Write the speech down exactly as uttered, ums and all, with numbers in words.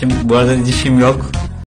Şimdi bu arada dişim yok.